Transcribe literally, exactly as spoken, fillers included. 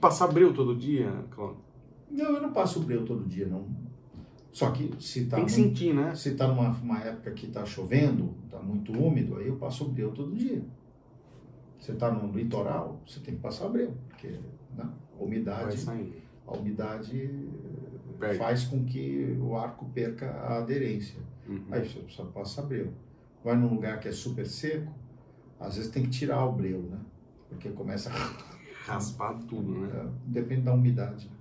Passar breu todo dia, Cláudio? Não, eu não passo breu todo dia, não. Só que se tá... Tem que muito, sentir, né? Se tá numa uma época que tá chovendo, tá muito úmido, aí eu passo breu todo dia. Você tá no litoral, você tem que passar breu, porque né? a umidade, a umidade faz com que o arco perca a aderência. Uhum. Aí você precisa passar breu. Vai num lugar que é super seco, às vezes tem que tirar o breu, né? Porque começa a... raspar tudo, né? Depende da umidade.